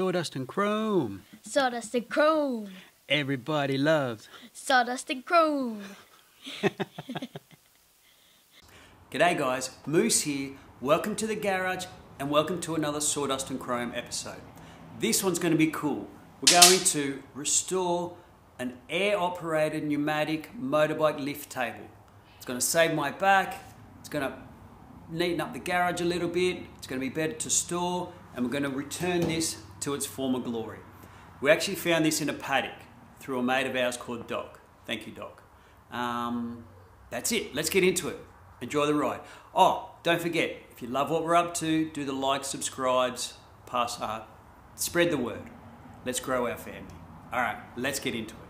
Sawdust and Chrome. Sawdust and Chrome. Everybody loves Sawdust and Chrome. G'day guys, Moose here. Welcome to the garage and welcome to another Sawdust and Chrome episode. This one's going to be cool. We're going to restore an air-operated pneumatic motorbike lift table. It's going to save my back. It's going to neaten up the garage a little bit. It's going to be better to store, and we're going to return this to its former glory. We actually found this in a paddock through a mate of ours called Doc. Thank you, Doc. That's it. Let's get into it. Enjoy the ride. Oh, don't forget, if you love what we're up to, do the likes, subscribes, spread the word. Let's grow our family. All right, let's get into it.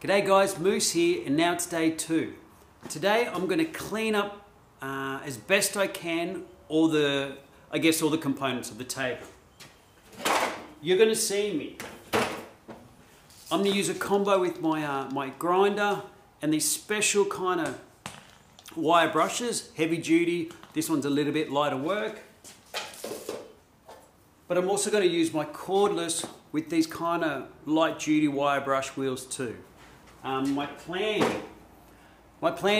G'day guys, Moose here, and now it's day two. Today I'm going to clean up as best I can all the components of the table. You're going to see me. I'm going to use a combo with my grinder and these special kind of wire brushes, heavy duty. This one's a little bit lighter work, but I'm also going to use my cordless with these kind of light duty wire brush wheels too. My plan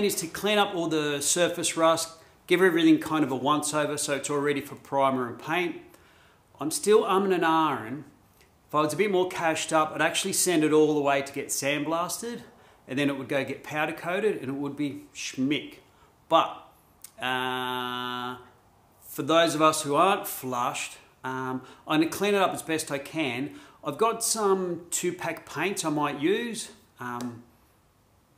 is to clean up all the surface rust, give everything kind of a once over so it's all ready for primer and paint. I'm still and ahhing. If I was a bit more cashed up, I'd actually send it all the way to get sandblasted, and then it would go get powder coated and it would be schmick. But for those of us who aren't flushed, I'm going to clean it up as best I can. I've got some 2-pack paints I might use.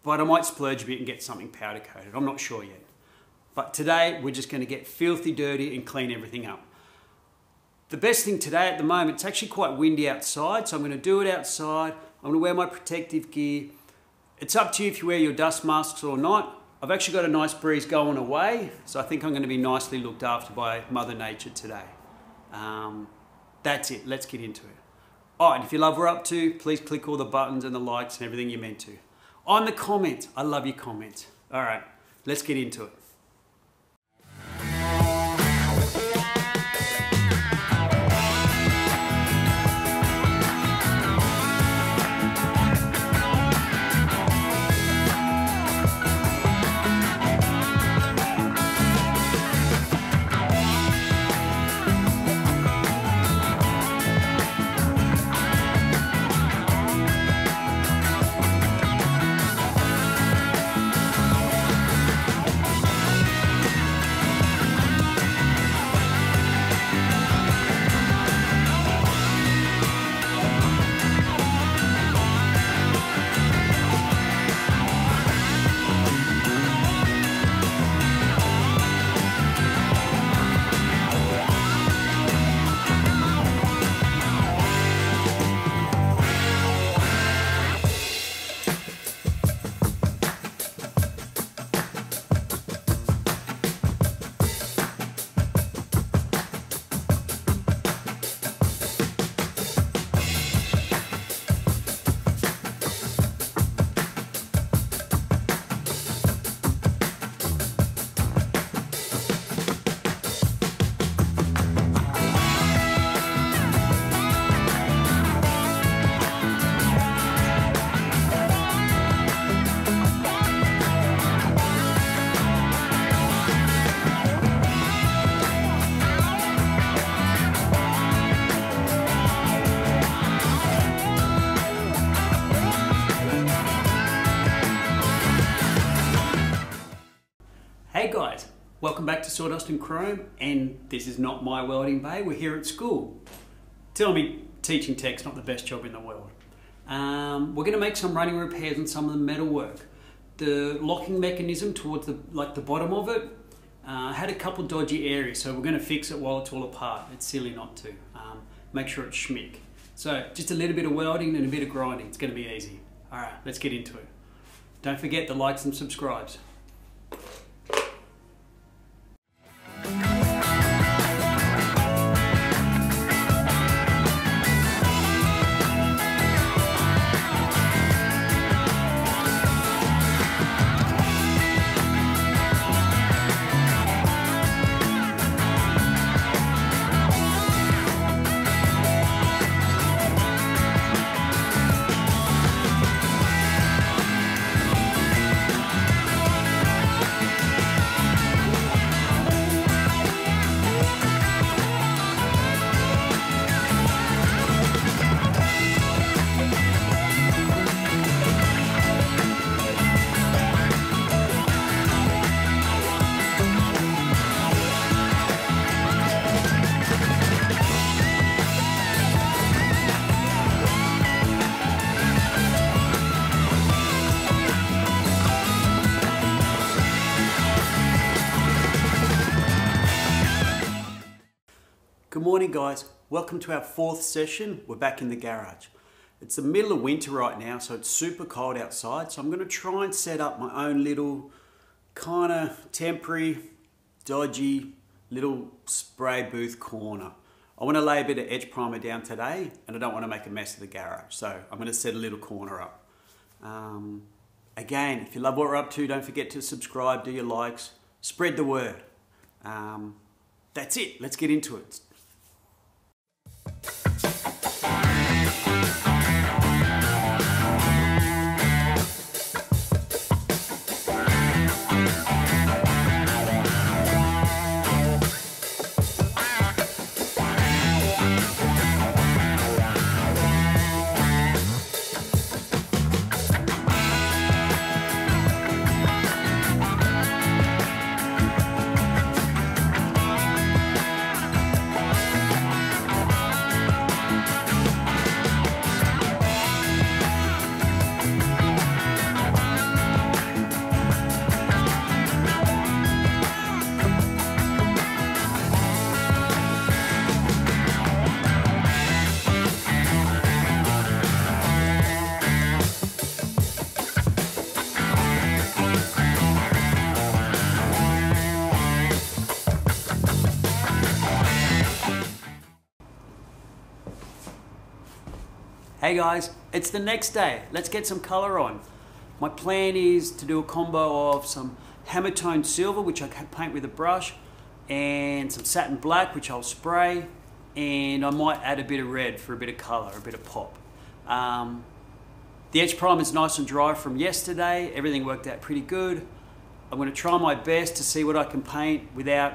But I might splurge a bit and get something powder coated. I'm not sure yet. But today we're just going to get filthy dirty and clean everything up. The best thing today at the moment, it's actually quite windy outside, so I'm going to do it outside. I'm going to wear my protective gear. It's up to you if you wear your dust masks or not. I've actually got a nice breeze going away, so I think I'm going to be nicely looked after by Mother Nature today. That's it. Let's get into it. Oh, and if you love what we're up to, please click all the buttons and the likes and everything you're meant to. On the comments, I love your comments. All right, let's get into it. Hey guys, welcome back to Sawdust and Chrome, and this is not my welding bay. We're here at school. Tell me, teaching tech's not the best job in the world. We're going to make some running repairs on some of the metal work. The locking mechanism towards the bottom of it had a couple dodgy areas, so we're going to fix it while it's all apart. It's silly not to. Make sure it's schmick. So just a little bit of welding and a bit of grinding. It's going to be easy. All right, let's get into it. Don't forget the likes and subscribes. Good morning guys, welcome to our fourth session. We're back in the garage. It's the middle of winter right now, so it's super cold outside, so I'm going to try and set up my own little kind of temporary, dodgy little spray booth corner. I want to lay a bit of edge primer down today, and I don't want to make a mess of the garage, so I'm going to set a little corner up. Again, if you love what we're up to, don't forget to subscribe, do your likes, spread the word. That's it, let's get into it. Hey guys, it's the next day. Let's get some color on. My plan is to do a combo of some hammer toned silver, which I can paint with a brush, and some satin black, which I'll spray, and I might add a bit of red for a bit of color, a bit of pop. The edge primer is nice and dry from yesterday. Everything worked out pretty good. I'm going to try my best to see what I can paint without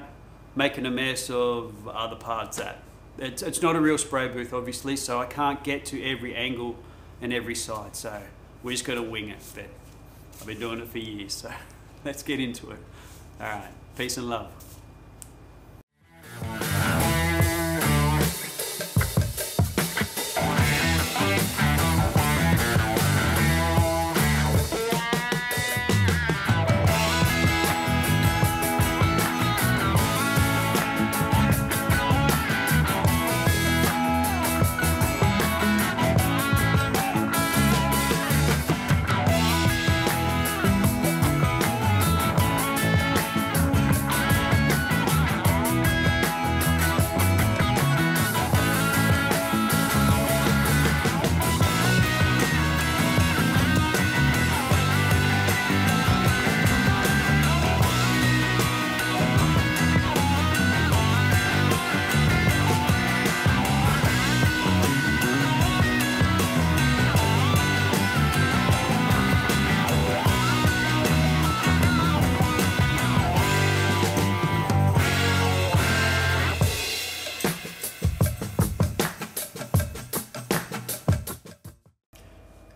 making a mess of other parts that. It's not a real spray booth, obviously, so I can't get to every angle and every side, so we're just going to wing it, but I've been doing it for years, so let's get into it. All right, peace and love.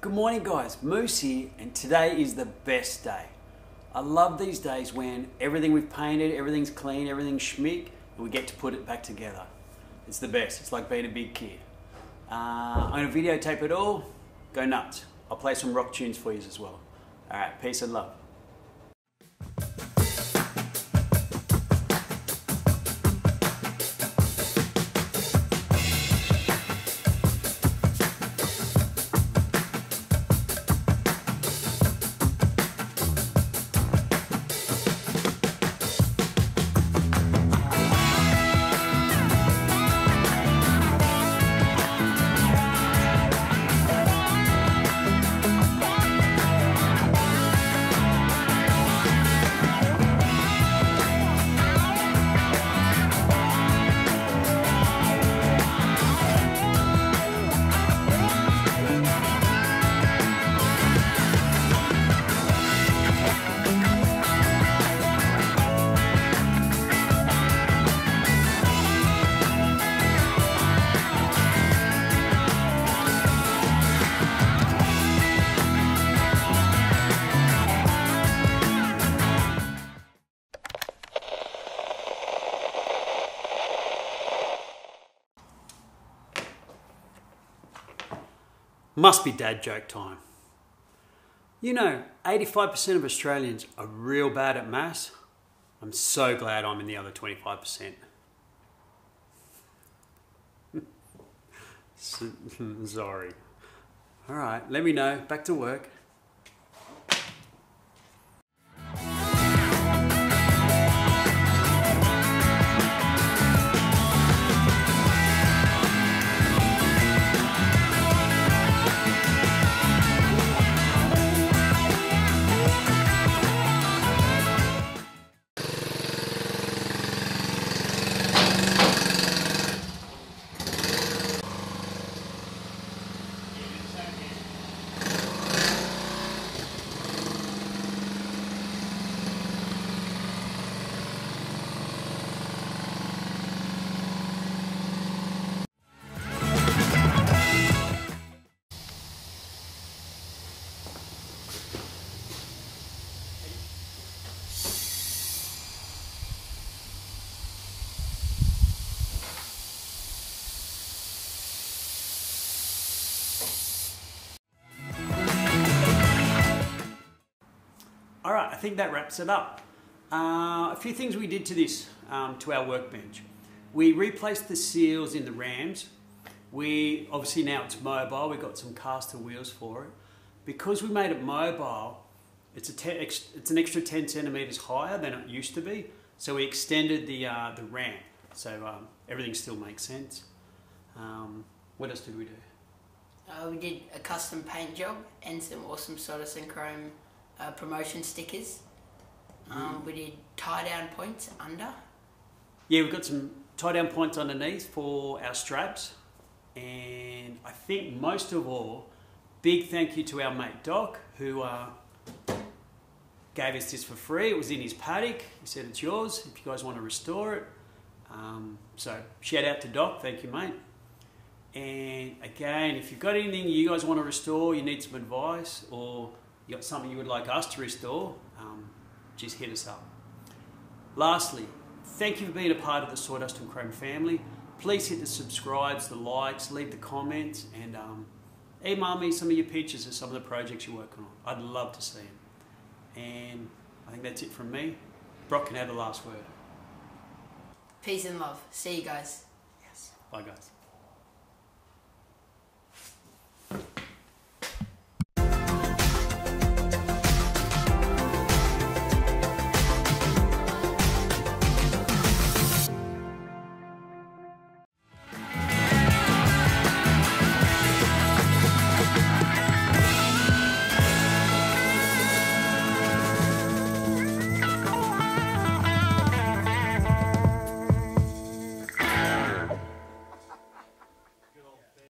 Good morning guys, Moose here, and today is the best day. I love these days when everything we've painted, everything's clean, everything's schmick, and we get to put it back together. It's the best. It's like being a big kid. I'm going to videotape it all. Go nuts. I'll play some rock tunes for you as well. All right, peace and love. Must be dad joke time. You know, 85% of Australians are real bad at maths. I'm so glad I'm in the other 25%. Sorry. All right, let me know. Back to work. Alright, I think that wraps it up. A few things we did to this, to our workbench. We replaced the seals in the rams. We, obviously now it's mobile, we've got some caster wheels for it. Because we made it mobile, it's an extra 10 centimetres higher than it used to be. So we extended the ram. So everything still makes sense. What else did we do? We did a custom paint job and some awesome Sawdust and Chrome promotion stickers. We did tie down points under. Yeah, we've got some tie down points underneath for our straps, and I think most of all, big thank you to our mate Doc, who gave us this for free. It was in his paddock. He said it's yours if you guys want to restore it. So shout out to Doc, thank you mate. And again, if you've got anything you guys want to restore, you need some advice, or you got something you would like us to restore, just hit us up. Lastly, thank you for being a part of the Sawdust and Chrome family. Please hit the subscribes, the likes, leave the comments, and email me some of your pictures of some of the projects you're working on. I'd love to see them. And I think that's it from me. Brock can have the last word. Peace and love. See you guys. Yes. Bye guys.